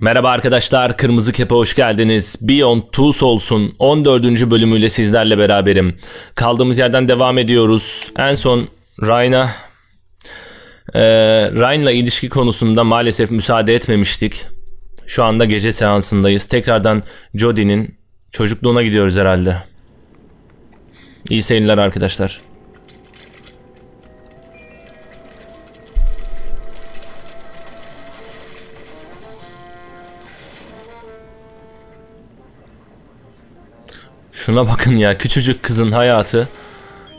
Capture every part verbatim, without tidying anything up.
Merhaba arkadaşlar, Kırmızı Kep'e hoş geldiniz. Beyond Two Souls'un on dördüncü bölümüyle sizlerle beraberim. Kaldığımız yerden devam ediyoruz. En son Ryan'a, e, Ryan'la ilişki konusunda maalesef müsaade etmemiştik. Şu anda gece seansındayız. Tekrardan Jodie'nin çocukluğuna gidiyoruz herhalde. İyi seyirler arkadaşlar. Şuna bakın ya, küçücük kızın hayatı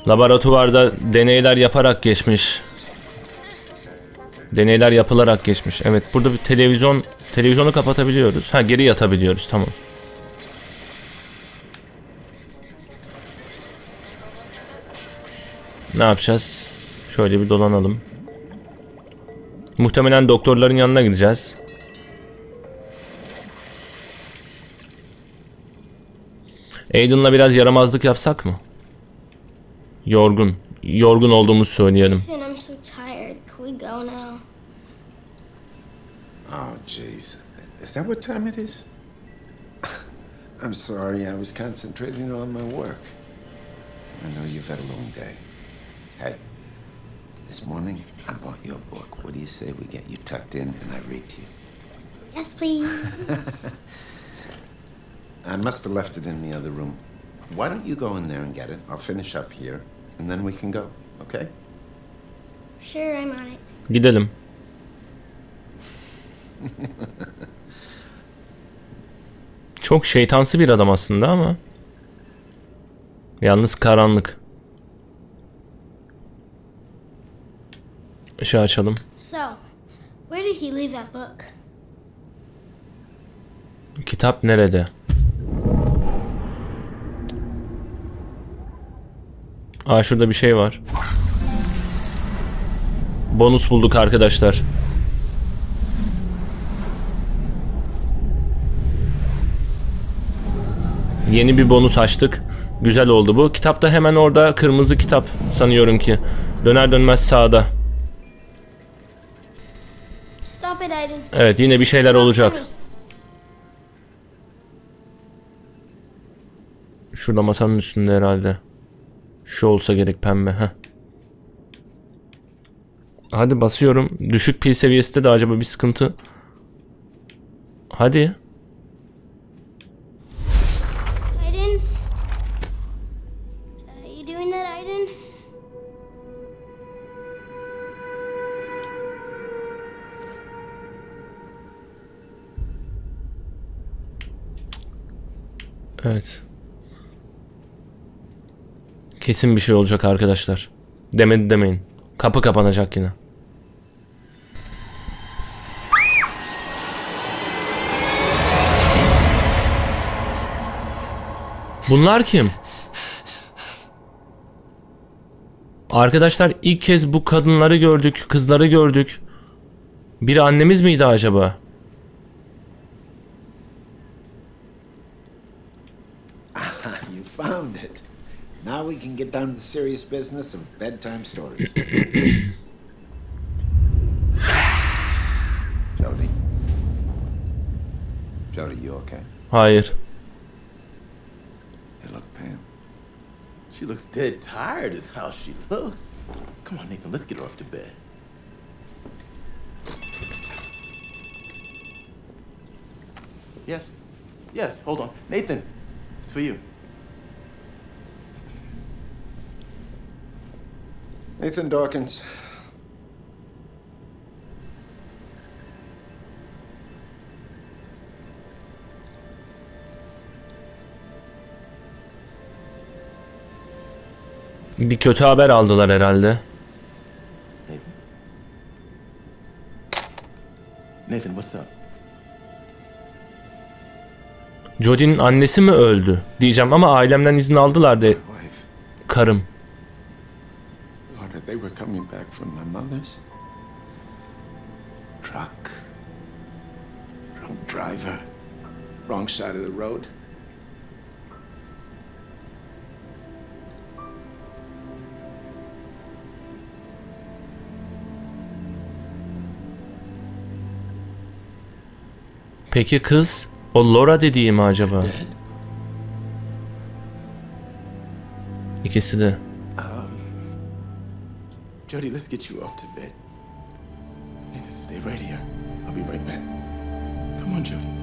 laboratuvarda deneyler yaparak geçmiş. Deneyler yapılarak geçmiş. Evet, burada bir televizyon, televizyonu kapatabiliyoruz. Ha, geri yatabiliyoruz, tamam. Ne yapacağız? Şöyle bir dolanalım. Muhtemelen doktorların yanına gideceğiz. Aiden'la biraz yaramazlık yapsak mı? Yorgun. Yorgun olduğumuzu söyleyelim. Oh jeez. Is that what time it is? I'm sorry. I was concentrating on my work. I know you've had a long day. Hey. This morning I bought you a book. What do you say we get you tucked in and I read to you? Yes, please. I must have left it in the other room. Why don't you go in there and get it? I'll finish up here, and then we can go. Okay? Sure, I'm on it. Gidelim. Çok şeytansı bir adam aslında ama. Yalnız karanlık. Işığı açalım. So, where did he leave that book? Kitap nerede? Aa, şurada bir şey var. Bonus bulduk arkadaşlar. Yeni bir bonus açtık. Güzel oldu bu. Kitapta hemen orada, kırmızı kitap sanıyorum ki. Döner dönmez sağda. Evet, yine bir şeyler olacak. Şurada masanın üstünde herhalde. Şu olsa gerek, pembe. Heh. Hadi basıyorum. Düşük pil seviyesi de, de acaba bir sıkıntı. Hadi. Aiden. Are you doing that, Aiden? Evet. Kesin bir şey olacak arkadaşlar. Demedi demeyin. Kapı kapanacak yine. Bunlar kim? Arkadaşlar ilk kez bu kadınları gördük, kızları gördük. Bir annemiz miydi acaba? You found it. Now we can get down to the serious business of bedtime stories. Jodie? Jodie, you okay? Hayır. Hey, look, Pam. She looks dead tired is how she looks. Come on, Nathan, let's get her off to bed. Yes. Yes, hold on. Nathan, it's for you. Nathan Dawkins. Bir kötü haber aldılar herhalde. Nathan? Nathan, what's up? Jodie'nin annesi mi öldü diyeceğim ama ailemden izin aldılar de. Karım. They were coming back from my mother's truck. Wrong driver. Wrong side of the road. Peki kız, o Laura dediği mi acaba? İkisi de. Jodie, let's get you off to bed. Nathan, stay right here. I'll be right back. Come on, Jodie.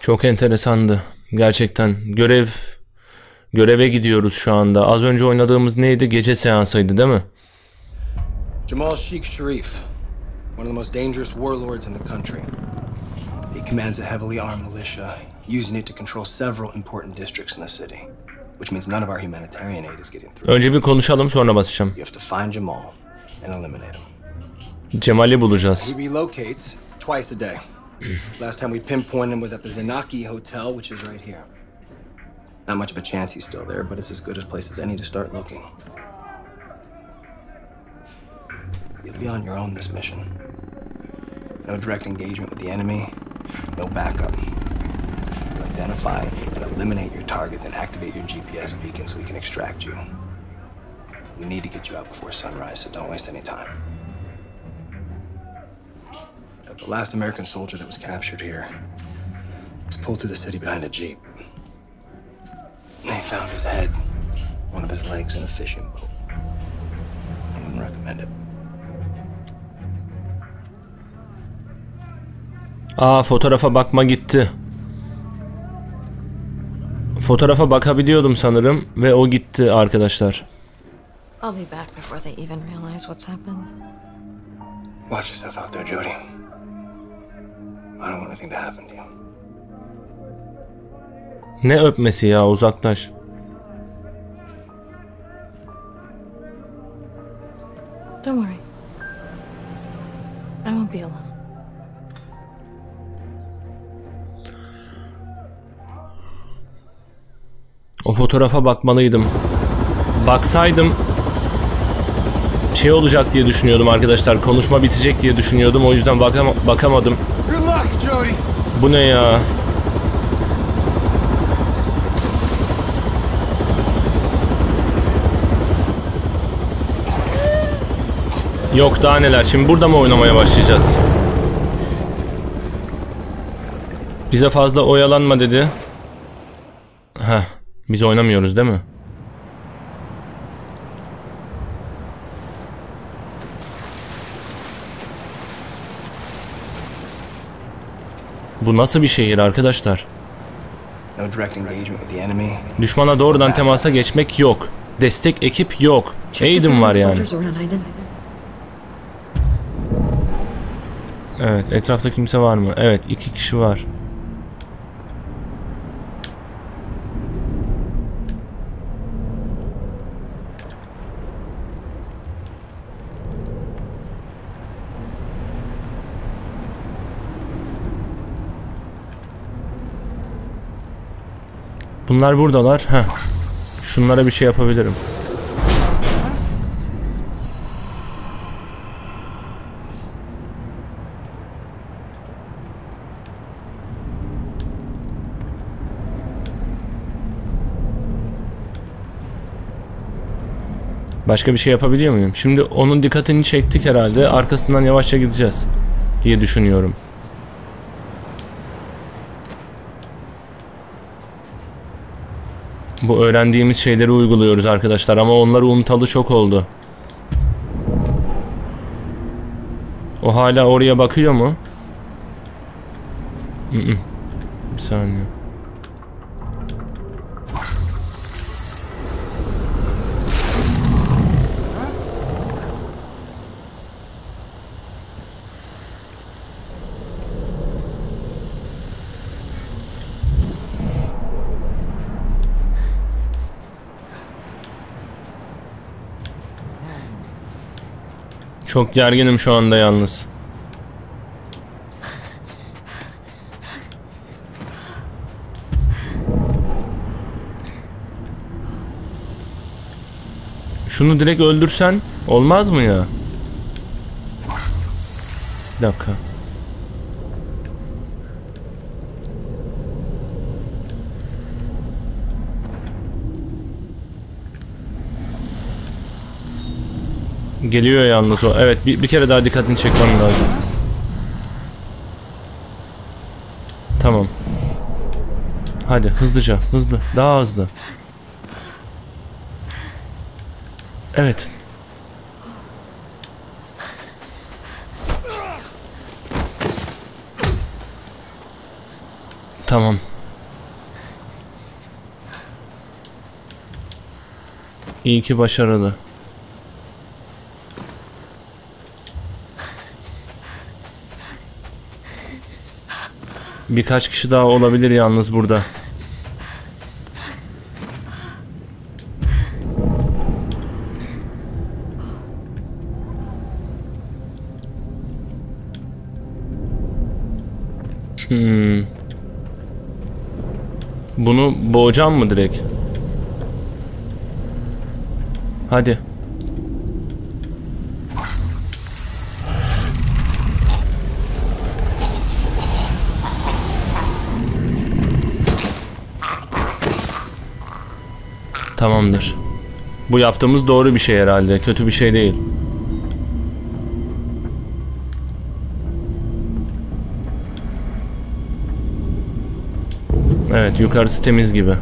Çok enteresandı. Gerçekten görev göreve gidiyoruz şu anda. Az önce oynadığımız neydi? Gece seansıydı, değil mi? Jamal Sheikh Sharif, one of the most dangerous warlords in the country. He commands a heavily armed militia, using it to control several important districts in the city, which means none of our humanitarian aid is getting through. Önce bir konuşalım, sonra basacağım. You have to find Jamal and eliminate him. Cemal'i bulacağız. He relocates twice a day. Last time we pinpointed him was at the Zanaki Hotel, which is right here. Not much of a chance he's still there, but it's as good a place as any to start looking. You'll be on your own this mission. No direct engagement with the enemy, no backup. You identify and eliminate your target, then activate your G P S beacon so we can extract you. We need to get you out before sunrise, so don't waste any time. The last American soldier that was captured here was pulled through the city behind a jeep. They found his head, one of his legs, in a fishing boat. I wouldn't recommend it. Aa, fotoğrafa bakma gitti. Fotoğrafa bakabiliyordum sanırım ve o gitti arkadaşlar. I'll be back before they even realize what's happened. Watch yourself out there, Jodie. I don't want anything to happen to you. Ne öpmesi ya, uzaklaş. Don't worry. I won't be alone. O fotoğrafa bakmalıydım. Baksaydım şey olacak diye düşünüyordum arkadaşlar. Konuşma bitecek diye düşünüyordum. O yüzden bakam bakamadım. Bu ne ya? Yok daha neler. Şimdi burada mı oynamaya başlayacağız? Bize fazla oyalanma dedi. Heh. Biz oynamıyoruz değil mi? Bu nasıl bir şehir arkadaşlar? Düşmana doğrudan temasa geçmek yok. Destek ekip yok. Aiden var yani. Evet, etrafta kimse var mı? Evet, iki kişi var. Bunlar buradalar. Heh. Şunlara bir şey yapabilirim. Başka bir şey yapabiliyor muyum? Şimdi onun dikkatini çektik herhalde. Arkasından yavaşça gideceğiz diye düşünüyorum. Bu öğrendiğimiz şeyleri uyguluyoruz arkadaşlar ama onları unutalı çok oldu. O hala oraya bakıyor mu? Bir saniye. Çok gerginim şu anda yalnız. Şunu direkt öldürsen olmaz mı ya? Bir dakika. Geliyor yalnız o. Evet, bir, bir kere daha dikkatini çekmem lazım. Tamam. Hadi hızlıca, hızlı, daha hızlı. Evet. Tamam. İyi ki başarılı. Birkaç kişi daha olabilir yalnız burada. Hmm. Bunu boğacağım mı direkt? Hadi. Tamamdır. Bu yaptığımız doğru bir şey herhalde. Kötü bir şey değil. Evet, yukarısı temiz gibi.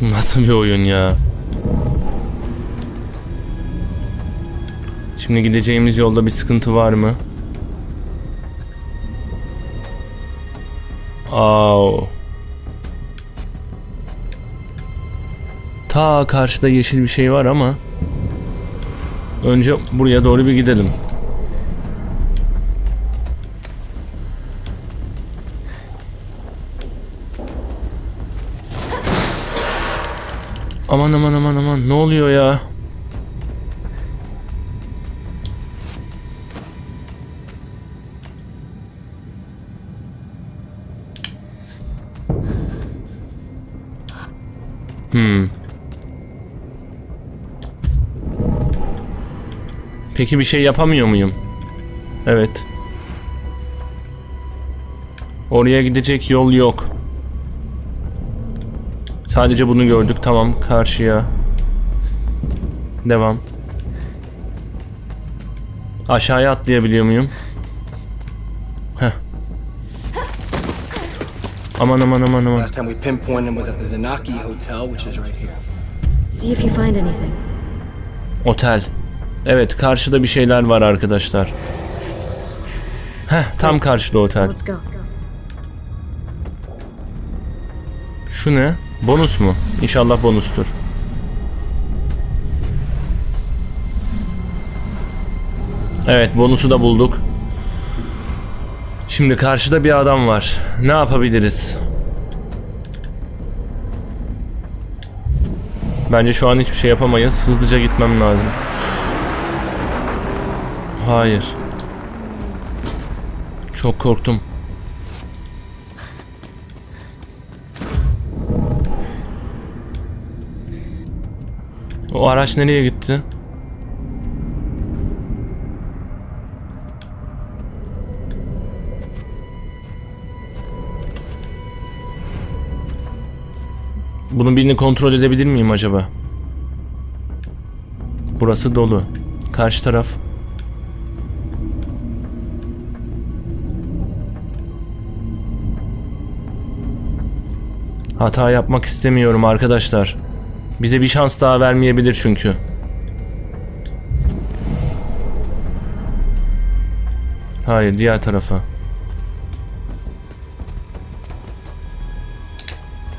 Nasıl bir oyun ya? Şimdi gideceğimiz yolda bir sıkıntı var mı? Au. Ta karşıda yeşil bir şey var ama önce buraya doğru bir gidelim. Aman aman aman aman, ne oluyor ya? Hmm. Peki bir şey yapamıyor muyum? Evet. Oraya gidecek yol yok. Sadece bunu gördük. Tamam, karşıya. Devam. Aşağıya atlayabiliyor muyum? Heh. Aman aman aman aman. Last time we pinpointed him was at the Zanaki Hotel, which is right here. See if you find anything. Otel. Evet, karşıda bir şeyler var arkadaşlar. Heh, tam karşıda otel. Şu ne? Bonus mu? İnşallah bonustur. Evet, bonusu da bulduk. Şimdi karşıda bir adam var. Ne yapabiliriz? Bence şu an hiçbir şey yapamayız. Hızlıca gitmem lazım. Hayır. Çok korktum. O araç nereye gitti? Bunun birini kontrol edebilir miyim acaba? Burası dolu. Karşı taraf. Hata yapmak istemiyorum arkadaşlar. Bize bir şans daha vermeyebilir çünkü. Hayır, diğer tarafa.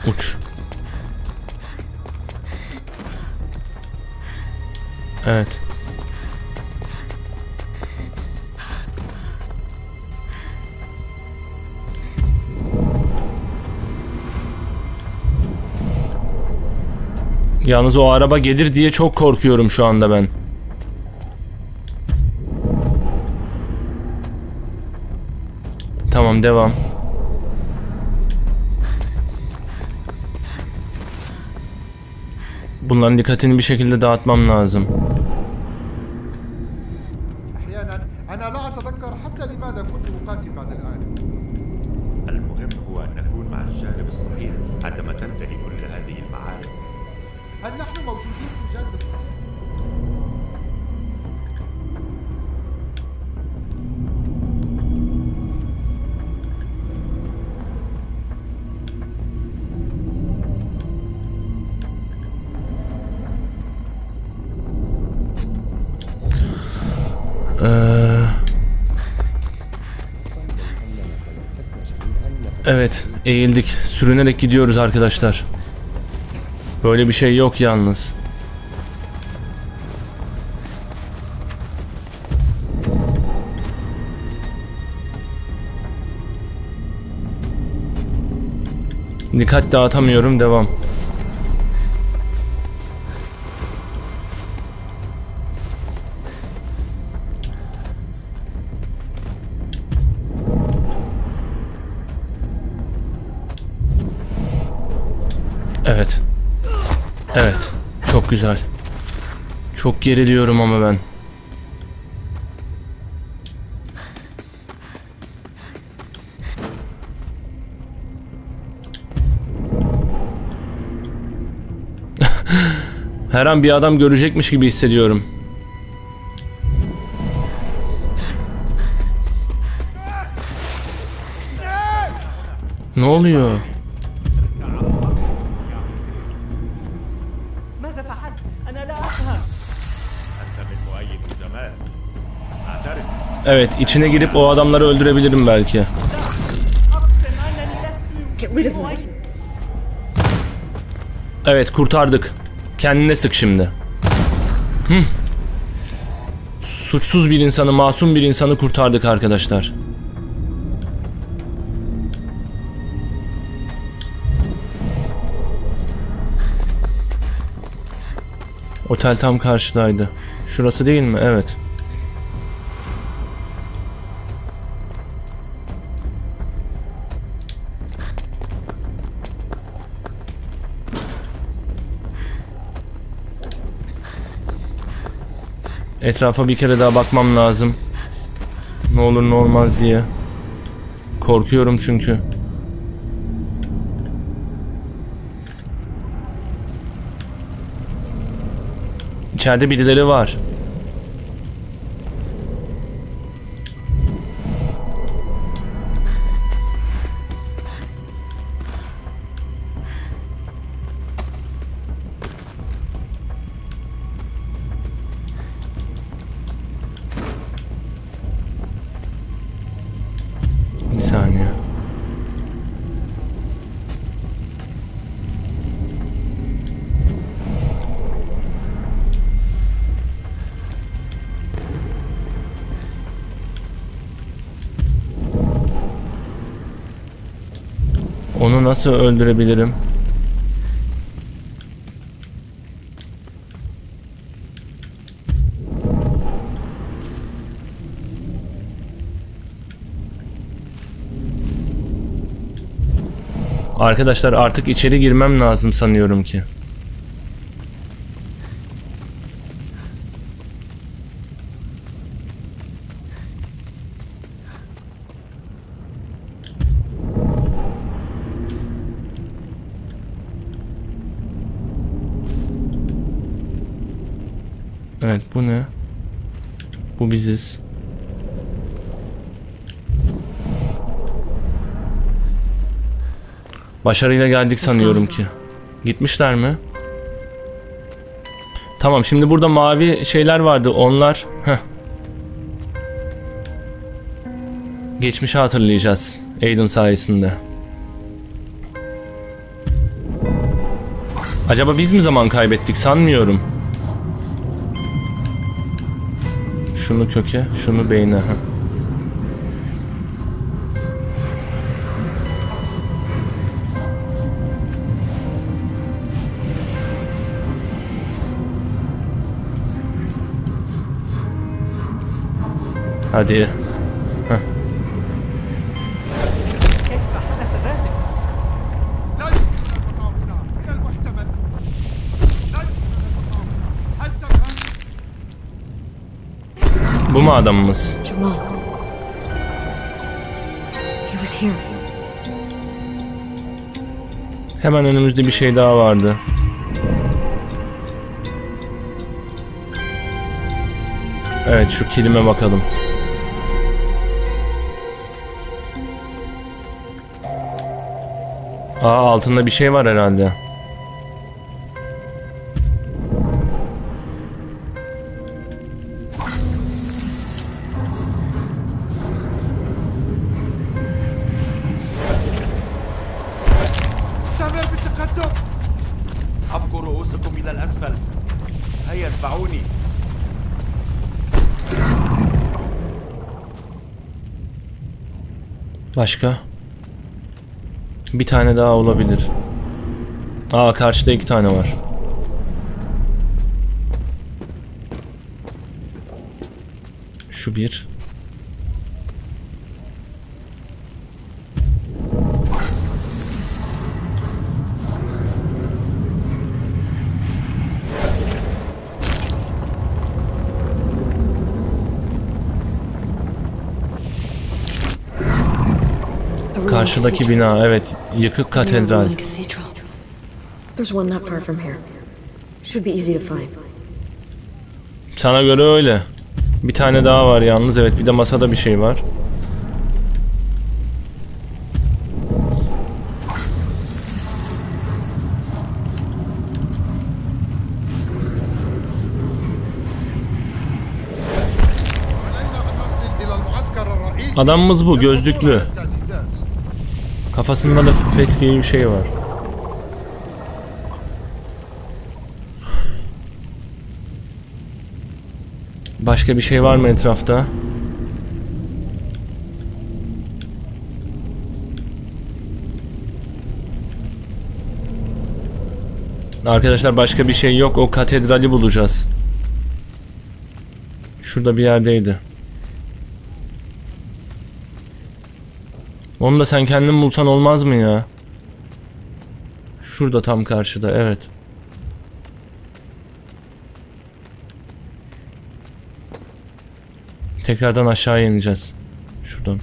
Uç. Evet. Yalnız o araba gelir diye çok korkuyorum şu anda ben. Tamam, devam. Bunların dikkatini bir şekilde dağıtmam lazım. Evet, eğildik. Sürünerek gidiyoruz arkadaşlar. Böyle bir şey yok yalnız. Dikkat dağıtamıyorum. Devam. Evet. Evet. Çok güzel. Çok geriliyorum ama ben. Her an bir adam görecekmiş gibi hissediyorum. Ne oluyor? Evet, içine girip o adamları öldürebilirim belki. Evet, kurtardık. Kendine sık şimdi. Hı. Suçsuz bir insanı, masum bir insanı kurtardık arkadaşlar. Otel tam karşıdaydı. Şurası değil mi? Evet. Etrafa bir kere daha bakmam lazım. Ne olur ne olmaz diye. Korkuyorum çünkü. İçeride birileri var. Onu nasıl öldürebilirim? Arkadaşlar artık içeri girmem lazım sanıyorum ki. Evet, bu ne? Bu biziz. Başarıyla geldik sanıyorum ki. Gitmişler mi? Tamam, şimdi burada mavi şeyler vardı. Onlar... Heh. Geçmişi hatırlayacağız. Aiden sayesinde. Acaba biz mi zaman kaybettik? Sanmıyorum. Şunu köke, şunu beyne. Ha. Hadi. Heh. Bu mu adamımız? Hemen önümüzde bir şey daha vardı. Evet, şu kelime bakalım. Aa, altında bir şey var herhalde. Başka? Bir tane daha olabilir. Aa, karşıda iki tane var. Şu bir. Karşıdaki bina, evet, yıkık katedral. Sana göre öyle. Bir tane daha var yalnız, evet, bir de masada bir şey var. Adamımız bu, gözlüklü. Kafasında da fes gibi bir şey var. Başka bir şey var mı etrafta? Arkadaşlar, başka bir şey yok. O katedrali bulacağız. Şurada bir yerdeydi. Onu da sen kendin bulsan olmaz mı ya? Şurada, tam karşıda, evet. Tekrardan aşağı ineceğiz. Şuradan.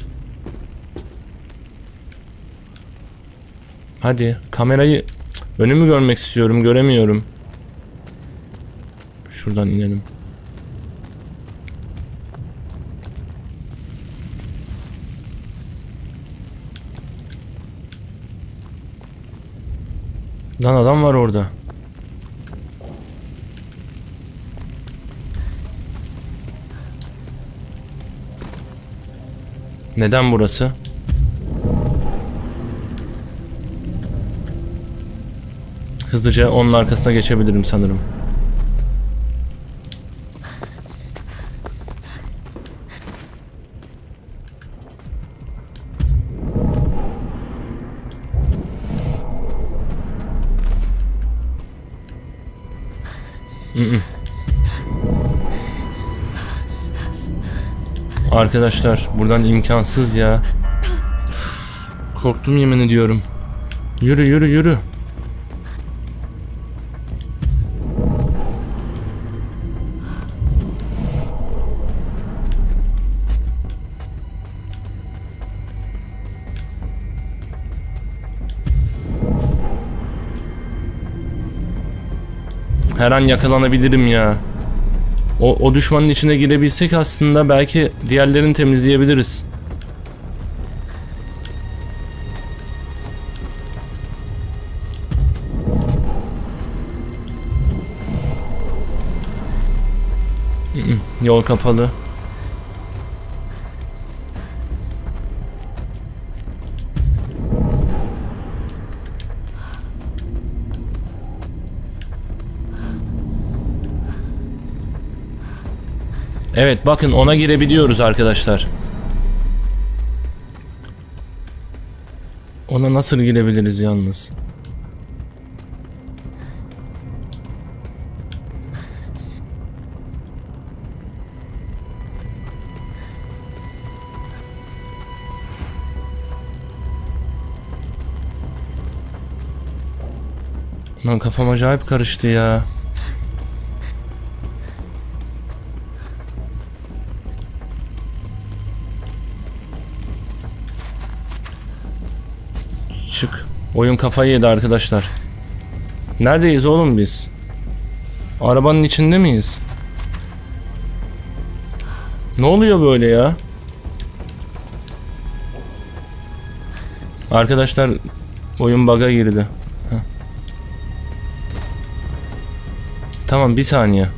Hadi kamerayı, önümü görmek istiyorum, göremiyorum. Şuradan inelim. Lan adam var orada. Neden burası? Hızlıca onun arkasına geçebilirim sanırım. Arkadaşlar, buradan imkansız ya. Korktum, yemin ediyorum. Yürü yürü yürü. Her an yakalanabilirim ya. O, o düşmanın içine girebilsek aslında belki diğerlerini temizleyebiliriz. Yol kapalı. Evet, bakın ona girebiliyoruz arkadaşlar. Ona nasıl girebiliriz yalnız? Lan kafam acayip karıştı ya. Çık. Oyun kafayı yedi arkadaşlar. Neredeyiz oğlum biz? Arabanın içinde miyiz? Ne oluyor böyle ya? Arkadaşlar oyun bug'a girdi. Heh. Tamam bir saniye.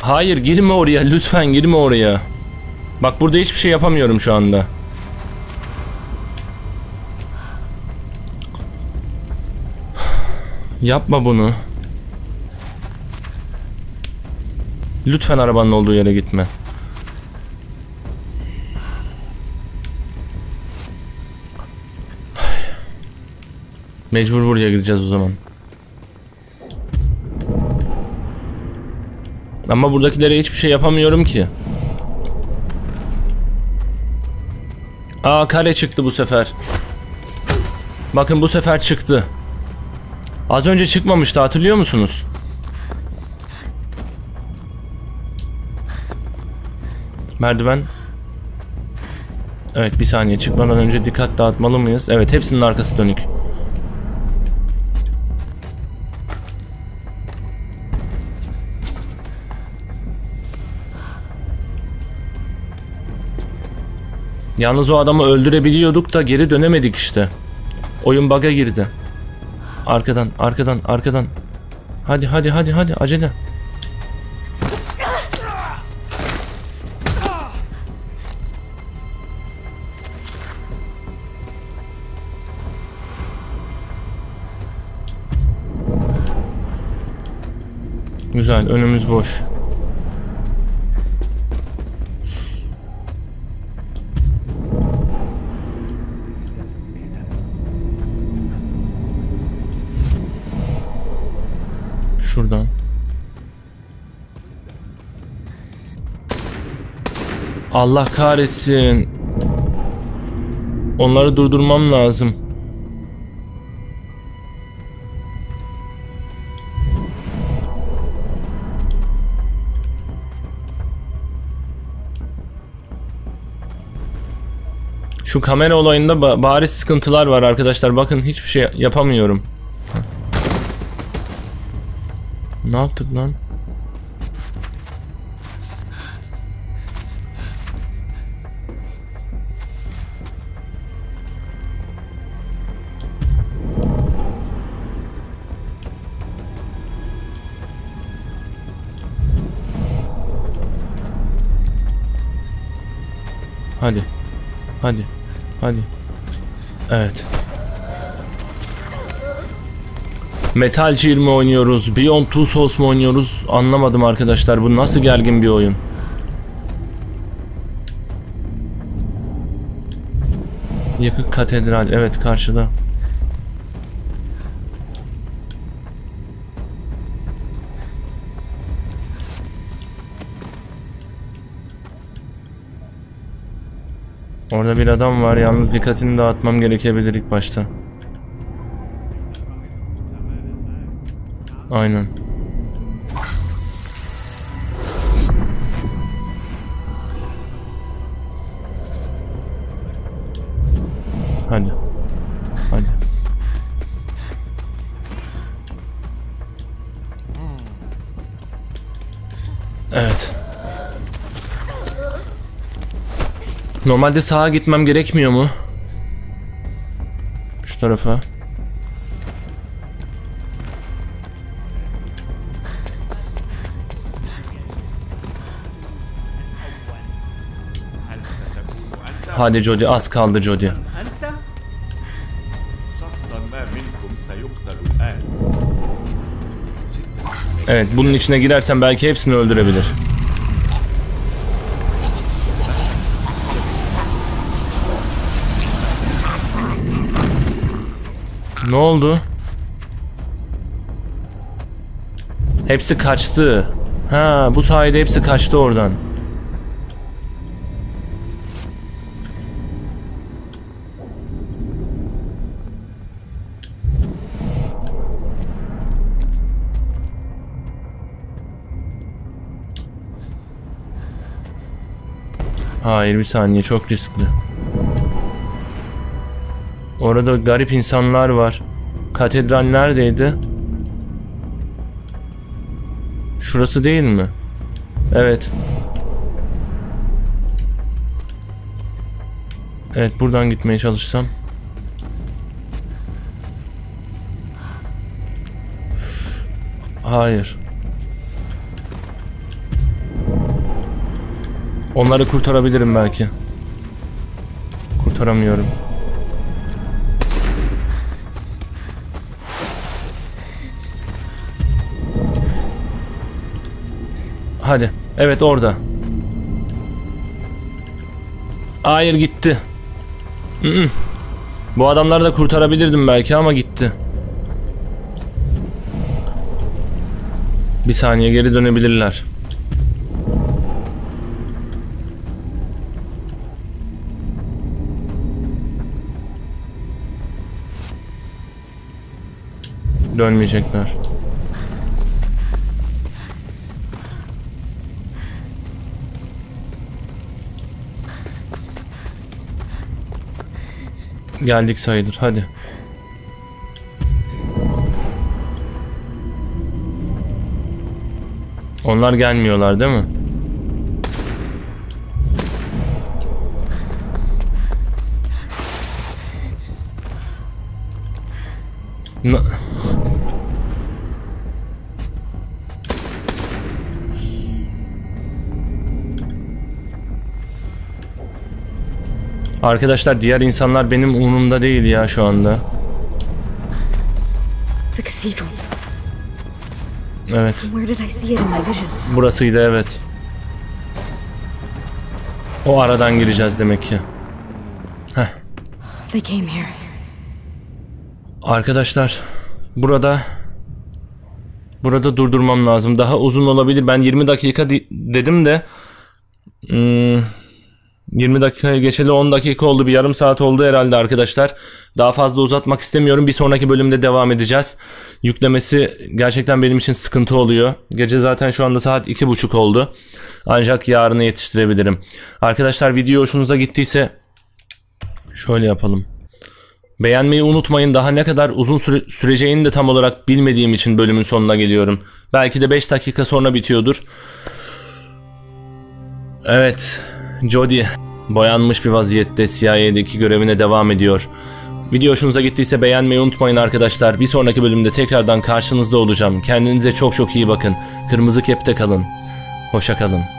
Hayır girme oraya, lütfen girme oraya. Bak burada hiçbir şey yapamıyorum şu anda. Yapma bunu. Lütfen arabanın olduğu yere gitme. Mecbur buraya gideceğiz o zaman. Ama buradakilere hiçbir şey yapamıyorum ki. Aa kare çıktı bu sefer. Bakın bu sefer çıktı. Az önce çıkmamıştı, hatırlıyor musunuz? Merdiven. Evet bir saniye, çıkmadan önce dikkat dağıtmalı mıyız? Evet, hepsinin arkası dönük. Yalnız o adamı öldürebiliyorduk da geri dönemedik işte. Oyun bug'a girdi. Arkadan, arkadan, arkadan. Hadi, hadi, hadi, hadi, acele. Güzel, önümüz boş. Şuradan. Allah kahretsin. Onları durdurmam lazım. Şu kamera olayında bariz sıkıntılar var arkadaşlar. Bakın hiçbir şey yapamıyorum. Ne yaptık lan? Hadi. Hadi. Hadi. Evet. Metal Gear mi oynuyoruz? Beyond Two Souls mu oynuyoruz? Anlamadım arkadaşlar. Bu nasıl gergin bir oyun? Yıkık katedral. Evet karşıda. Orada bir adam var. Yalnız dikkatini dağıtmam gerekebilir ilk başta. Aynen. Hadi. Hadi. Evet. Normalde sağa gitmem gerekmiyor mu? Şu tarafa. Hadi Jodie, az kaldı Jodie. Evet, bunun içine girersen belki hepsini öldürebilir. Ne oldu? Hepsi kaçtı. Ha, bu sayede hepsi kaçtı oradan. Hayır, bir saniye, çok riskli. Orada garip insanlar var. Katedral neredeydi? Şurası değil mi? Evet. Evet, buradan gitmeye çalışsam. Hayır. Onları kurtarabilirim belki. Kurtaramıyorum. Hadi. Evet, orada. Hayır, gitti. Bu adamları da kurtarabilirdim belki ama gitti. Bir saniye, geri dönebilirler. Dönmeyecekler. Geldik sayılır. Hadi. Onlar gelmiyorlar değil mi? Na Arkadaşlar, diğer insanlar benim umurumda değil ya şu anda. Evet. Burasıydı, evet. O aradan gireceğiz demek ki. Heh. Arkadaşlar, burada burada durdurmam lazım. Daha uzun olabilir. Ben yirmi dakika dedim de hmm. yirmi dakikaya geçeli on dakika oldu, bir yarım saat oldu herhalde arkadaşlar. Daha fazla uzatmak istemiyorum. Bir sonraki bölümde devam edeceğiz. Yüklemesi gerçekten benim için sıkıntı oluyor. Gece zaten şu anda saat iki buçuk oldu. Ancak yarını yetiştirebilirim. Arkadaşlar, video hoşunuza gittiyse şöyle yapalım. Beğenmeyi unutmayın. Daha ne kadar uzun süre süreceğini de tam olarak bilmediğim için bölümün sonuna geliyorum. Belki de beş dakika sonra bitiyordur. Evet. Jodie boyanmış bir vaziyette C I A'deki görevine devam ediyor. Video hoşunuza gittiyse beğenmeyi unutmayın arkadaşlar. Bir sonraki bölümde tekrardan karşınızda olacağım. Kendinize çok çok iyi bakın. Kırmızı Kep'te kalın. Hoşça kalın.